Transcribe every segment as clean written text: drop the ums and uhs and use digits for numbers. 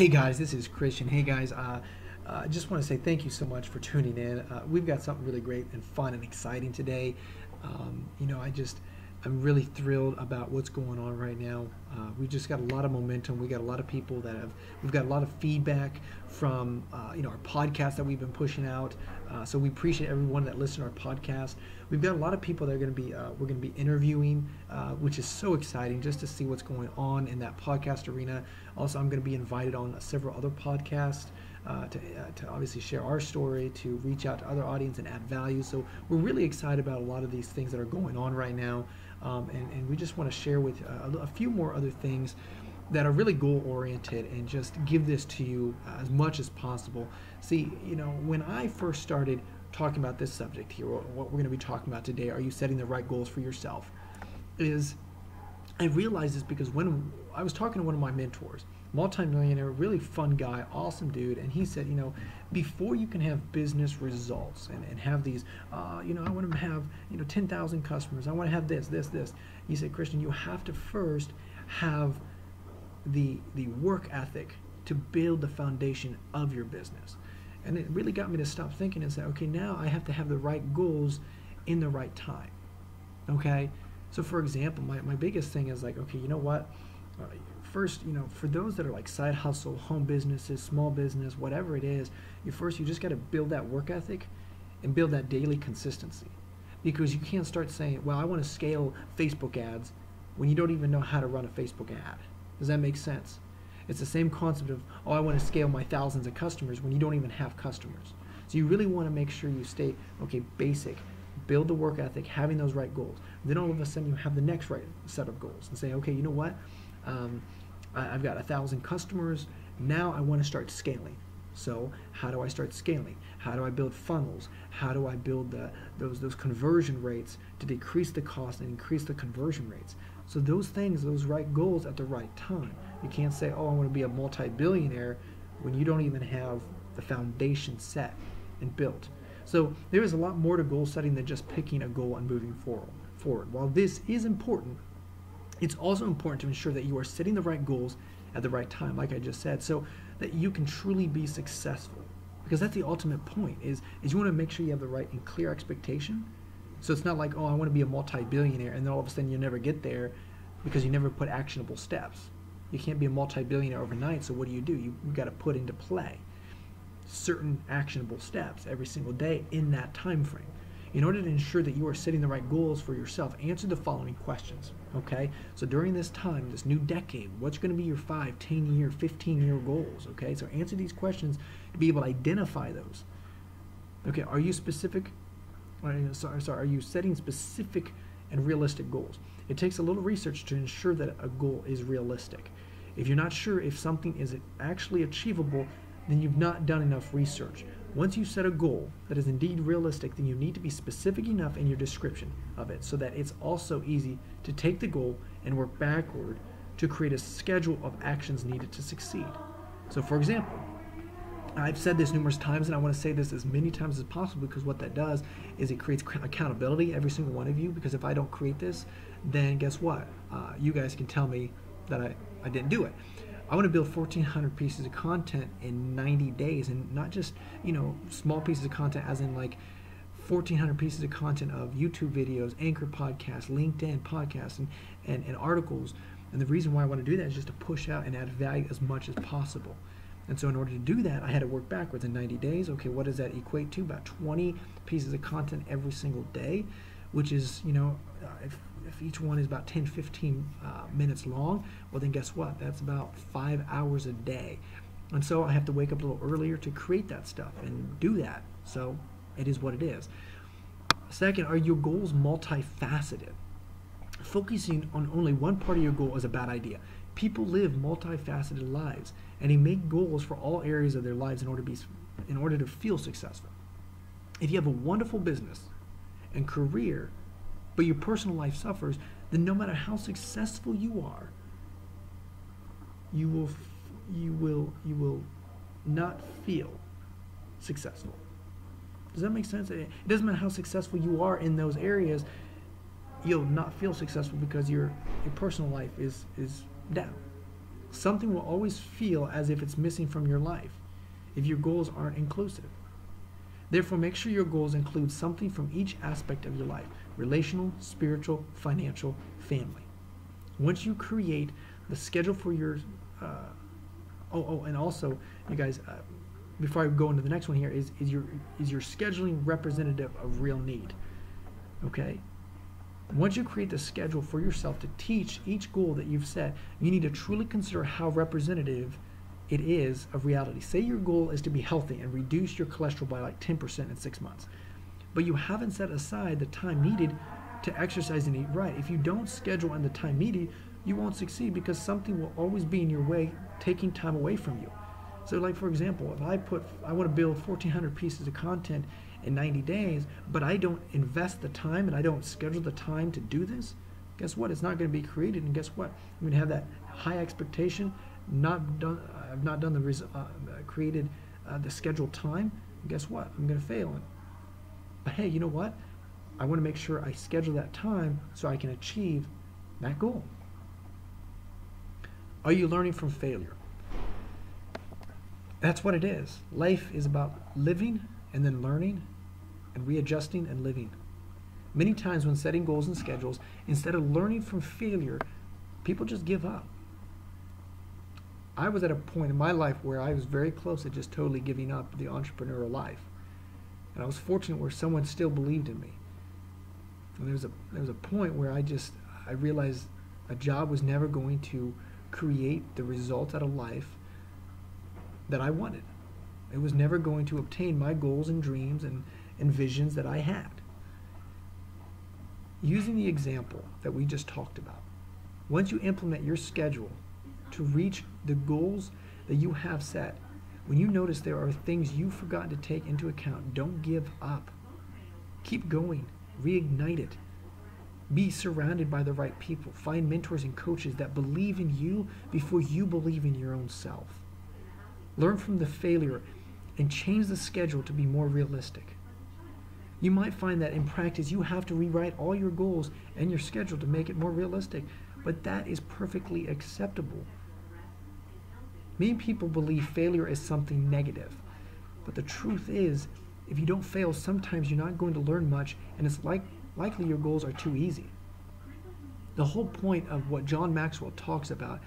Hey guys, this is Christian. Hey guys, I just want to say thank you so much for tuning in. We've got something really great and fun and exciting today. You know, I'm really thrilled about what's going on right now. We've just got a lot of momentum. We got a lot of people that have. We've got a lot of feedback from you know, our podcast that we've been pushing out. So we appreciate everyone that listens to our podcast. We've got a lot of people that are going to be. We're going to be interviewing, which is so exciting, just to see what's going on in that podcast arena. Also, I'm going to be invited on several other podcasts. To obviously share our story, to reach out to other audience and add value. So we're really excited about a lot of these things that are going on right now, and we just want to share with a few more other things that are really goal-oriented and just give this to you as much as possible. See, you know, when I first started talking about this subject here, what we're going to be talking about today, are you setting the right goals for yourself, is I realized this because when I was talking to one of my mentors, multimillionaire, really fun guy, awesome dude, and he said, you know, before you can have business results and have these, you know, I want to have, you know, 10,000 customers, I want to have this. He said, Christian, you have to first have the work ethic to build the foundation of your business. And it really got me to stop thinking and say, okay, now I have to have the right goals in the right time, okay? So for example, my biggest thing is like, okay, you know what? First, you know, for those that are like side hustle, home businesses, small business, whatever it is, you just got to build that work ethic and build that daily consistency, because you can't start saying, well, I want to scale Facebook ads when you don't even know how to run a Facebook ad. Does that make sense? It's the same concept of, oh, I want to scale my thousands of customers when you don't even have customers. So you really want to make sure you stay, okay, basic. Build the work ethic, having those right goals. Then all of a sudden you have the next right set of goals and say, okay, you know what? I've got 1,000 customers. Now I want to start scaling. So how do I start scaling? How do I build funnels? How do I build those conversion rates to decrease the cost and increase the conversion rates? So those things, those right goals at the right time. You can't say, oh, I want to be a multi-billionaire when you don't even have the foundation set and built. So there is a lot more to goal setting than just picking a goal and moving forward. While this is important, it's also important to ensure that you are setting the right goals at the right time, like I just said, so that you can truly be successful. Because that's the ultimate point, is you want to make sure you have the right and clear expectation. So it's not like, oh, I want to be a multi-billionaire, and then all of a sudden you never get there because you never put actionable steps. You can't be a multi-billionaire overnight, so what do? You've got to put into play certain actionable steps every single day in that time frame. In order to ensure that you are setting the right goals for yourself, answer the following questions, okay? So during this time, this new decade, what's going to be your 5, 10-year, 15-year goals, okay? So answer these questions to be able to identify those. Okay, are you specific? Are you setting specific and realistic goals? It takes a little research to ensure that a goal is realistic. If you're not sure if something is actually achievable, then you've not done enough research. Once you set a goal that is indeed realistic, then you need to be specific enough in your description of it so that it's also easy to take the goal and work backward to create a schedule of actions needed to succeed. So for example, I've said this numerous times, and I want to say this as many times as possible, because what that does is it creates accountability, every single one of you, because if I don't create this, then guess what? You guys can tell me that I didn't do it. I want to build 1,400 pieces of content in 90 days, and not just, you know, small pieces of content as in like 1,400 pieces of content of YouTube videos, Anchor podcasts, LinkedIn podcasts, and articles. And the reason why I want to do that is just to push out and add value as much as possible. And so in order to do that, I had to work backwards in 90 days. Okay, what does that equate to? About 20 pieces of content every single day, which is, you know, if each one is about 10, 15 minutes long, well then guess what? That's about 5 hours a day. And so I have to wake up a little earlier to create that stuff and do that. So it is what it is. Second, are your goals multifaceted? Focusing on only one part of your goal is a bad idea. People live multifaceted lives, and they make goals for all areas of their lives in order to feel successful. If you have a wonderful business and career, but your personal life suffers, then no matter how successful you are, you will not feel successful. Does that make sense? It doesn't matter how successful you are in those areas, you'll not feel successful because your personal life is down. something will always feel as if it's missing from your life if your goals aren't inclusive. Therefore, make sure your goals include something from each aspect of your life: relational, spiritual, financial, family. Once you create the schedule for your, and also, you guys, before I go into the next one here, is your scheduling representative of real need? Okay. Once you create the schedule for yourself to teach each goal that you've set, you need to truly consider how representative it is of reality. Say your goal is to be healthy and reduce your cholesterol by like 10% in 6 months, but you haven't set aside the time needed to exercise and eat right. If you don't schedule in the time needed, you won't succeed because something will always be in your way, taking time away from you. So like, for example, if I want to build 1,400 pieces of content in 90 days, but I don't invest the time and I don't schedule the time to do this, guess what? It's not going to be created, and guess what? I'm going to have that high expectation, not created the scheduled time, and guess what? I'm going to fail. But hey, you know what? I want to make sure I schedule that time so I can achieve that goal. Are you learning from failure? That's what it is. Life is about living and then learning and readjusting and living. Many times when setting goals and schedules, instead of learning from failure, people just give up. I was at a point in my life where I was very close to just totally giving up the entrepreneurial life. And I was fortunate where someone still believed in me. And there was a point where I realized a job was never going to create the results out of life that I wanted. It was never going to obtain my goals and dreams and visions that I had. Using the example that we just talked about, once you implement your schedule to reach the goals that you have set, when you notice there are things you forgot to take into account, don't give up. Keep going. Reignite it. Be surrounded by the right people. Find mentors and coaches that believe in you before you believe in your own self. Learn from the failure and change the schedule to be more realistic. You might find that in practice you have to rewrite all your goals and your schedule to make it more realistic, but that is perfectly acceptable. Many people believe failure is something negative, but the truth is, if you don't fail, sometimes you're not going to learn much, and it's likely your goals are too easy. The whole point of what John Maxwell talks about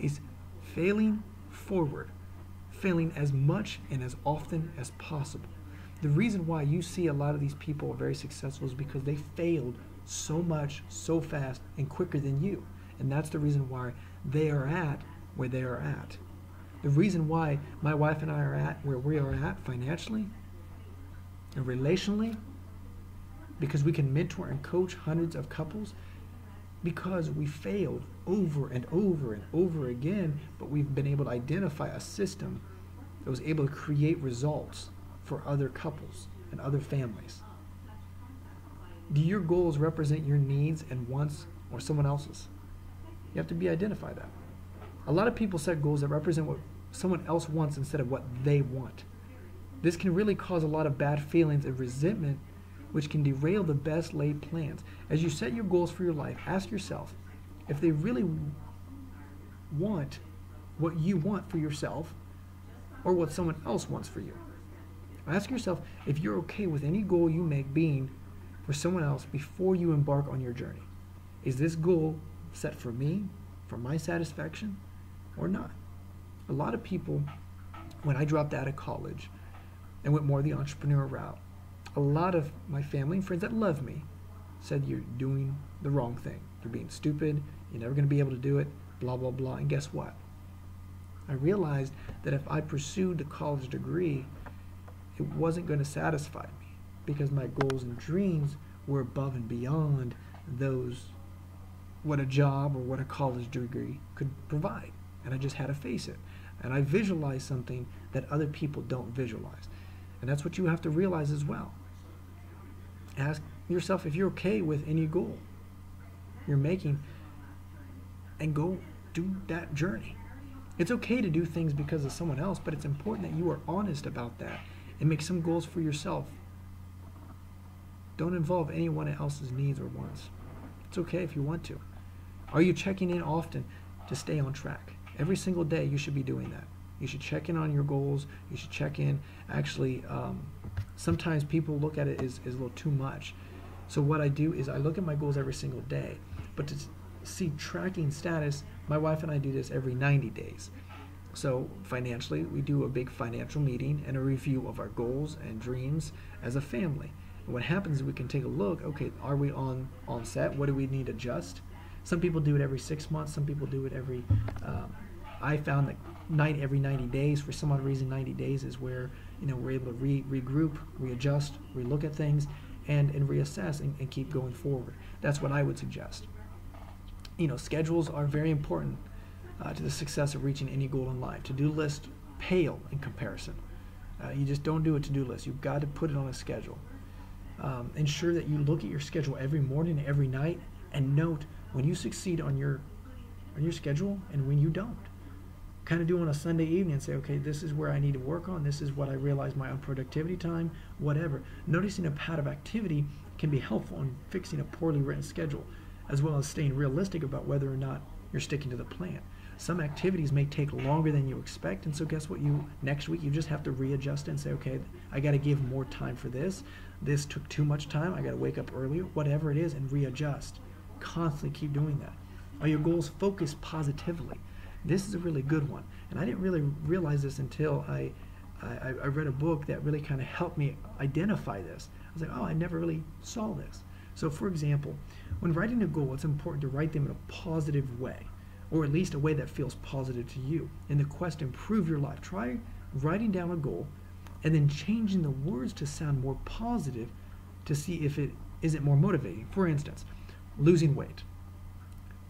is failing forward. Failing as much and as often as possible. The reason why you see a lot of these people are very successful is because they failed so much, so fast, and quicker than you. And that's the reason why they are at where they are at. The reason why my wife and I are at where we are at financially and relationally, because we can mentor and coach hundreds of couples, because we failed over and over and over again, but we've been able to identify a system that was able to create results for other couples and other families. Do your goals represent your needs and wants, or someone else's? You have to identify that. A lot of people set goals that represent what someone else wants instead of what they want. This can really cause a lot of bad feelings and resentment, which can derail the best laid plans. As you set your goals for your life, ask yourself if they really want what you want for yourself or what someone else wants for you. Ask yourself if you're okay with any goal you make being for someone else before you embark on your journey. Is this goal set for me, for my satisfaction, or not? A lot of people, when I dropped out of college and went more the entrepreneurial route, a lot of my family and friends that love me said, "You're doing the wrong thing. You're being stupid. You're never going to be able to do it, blah, blah, blah." And guess what? I realized that if I pursued the college degree, it wasn't going to satisfy me because my goals and dreams were above and beyond those, what a job or what a college degree could provide. And I just had to face it. And I visualized something that other people don't visualize. And that's what you have to realize as well. Ask yourself if you're okay with any goal you're making and go do that journey. It's okay to do things because of someone else, but it's important that you are honest about that and make some goals for yourself. Don't involve anyone else's needs or wants. It's okay if you want to. Are you checking in often to stay on track? Every single day you should be doing that. You should check in on your goals. You should check in. Actually, sometimes people look at it as a little too much. So what I do is I look at my goals every single day. But to see tracking status, my wife and I do this every 90 days. So financially, we do a big financial meeting and a review of our goals and dreams as a family. And what happens is we can take a look, okay, are we on set? What do we need to adjust? Some people do it every 6 months. Some people do it every, I found that every 90 days, for some odd reason, 90 days is where, you know, we're able to regroup, readjust, relook at things, and reassess and keep going forward. That's what I would suggest. You know, schedules are very important to the success of reaching any goal in life. To-do list pale in comparison. You just don't do a to-do list. You've got to put it on a schedule. Ensure that you look at your schedule every morning, every night, and note when you succeed on your schedule and when you don't. Kind of do on a Sunday evening and say, okay, this is where I need to work on, this is what I realize my own productivity time, whatever. Noticing a pattern of activity can be helpful in fixing a poorly written schedule, as well as staying realistic about whether or not you're sticking to the plan. Some activities may take longer than you expect, and so guess what, next week you just have to readjust and say, okay, I got to give more time for this. This took too much time, I got to wake up earlier, whatever it is, and readjust. Constantly keep doing that. Are your goals focused positively? This is a really good one, and I didn't really realize this until I read a book that really kind of helped me identify this. I was like, oh, I never really saw this. So for example, when writing a goal, it's important to write them in a positive way, or at least a way that feels positive to you. In the quest to improve your life, try writing down a goal and then changing the words to sound more positive to see if it isn't more motivating. For instance, losing weight.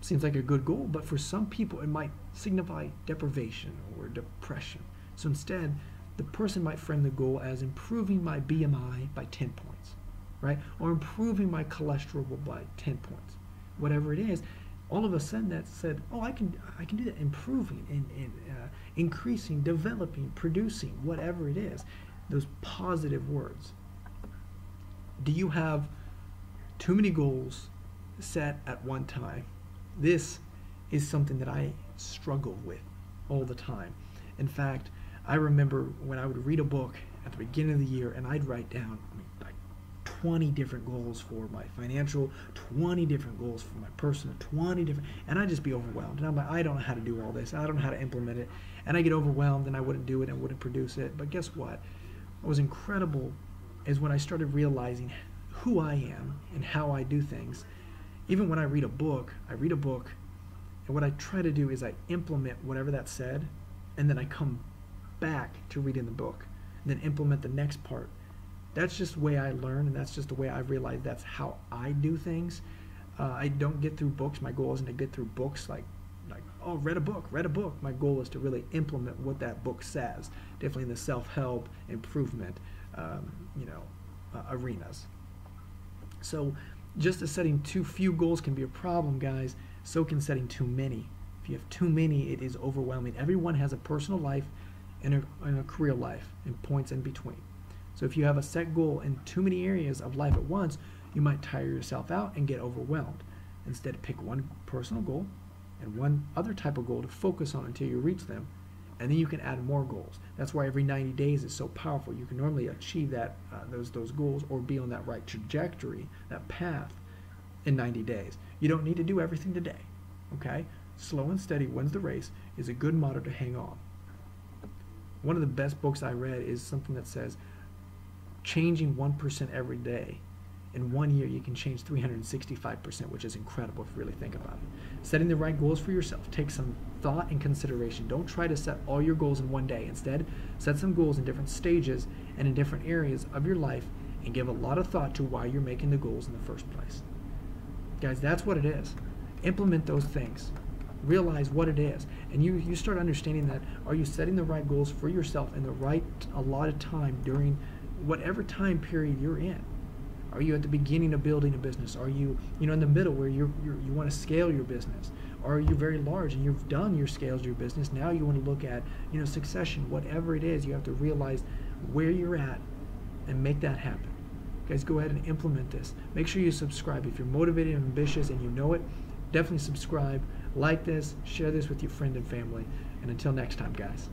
Seems like a good goal, but for some people it might signify deprivation or depression. So instead, the person might frame the goal as improving my BMI by 10 points, right? Or improving my cholesterol by 10 points. Whatever it is, all of a sudden that said, oh, I can do that, improving, and increasing, developing, producing, whatever it is, those positive words. Do you have too many goals set at one time? This is something that I struggle with all the time. In fact, I remember when I would read a book at the beginning of the year and I'd write down like 20 different goals for my financial, 20 different goals for my personal, 20 different, and I'd just be overwhelmed. And I'm like, I don't know how to do all this. I don't know how to implement it. And I get overwhelmed and I wouldn't do it and wouldn't produce it. But guess what? What was incredible is when I started realizing who I am and how I do things. Even when I read a book, and what I try to do is I implement whatever that said, and then I come back to reading the book, and then implement the next part. That's just the way I learn, and that's just the way I realize that's how I do things. I don't get through books. My goal isn't to get through books like oh, read a book. My goal is to really implement what that book says, definitely in the self-help improvement arenas. So just as setting too few goals can be a problem, guys, so can setting too many. If you have too many, it is overwhelming. Everyone has a personal life and a career life and points in between. So if you have a set goal in too many areas of life at once, you might tire yourself out and get overwhelmed. Instead, pick one personal goal and one other type of goal to focus on until you reach them, and then you can add more goals. That's why every 90 days is so powerful. You can normally achieve that those goals or be on that right trajectory, that path in 90 days. You don't need to do everything today, okay? Slow and steady wins the race is a good motto to hang on. One of the best books I read is something that says, changing 1% every day. In 1 year, you can change 365%, which is incredible if you really think about it. Setting the right goals for yourself. Take some thought and consideration. Don't try to set all your goals in one day. Instead, set some goals in different stages and in different areas of your life and give a lot of thought to why you're making the goals in the first place. Guys, that's what it is. Implement those things. Realize what it is. And you start understanding that. Are you setting the right goals for yourself in the right allotted time during whatever time period you're in? Are you at the beginning of building a business? Are you in the middle where you want to scale your business? Or are you very large and you've done your scales of your business? Now you want to look at, succession, whatever it is. You have to realize where you're at and make that happen. Guys, go ahead and implement this. Make sure you subscribe. If you're motivated and ambitious and you know it, definitely subscribe. Like this, share this with your friend and family, and until next time, guys.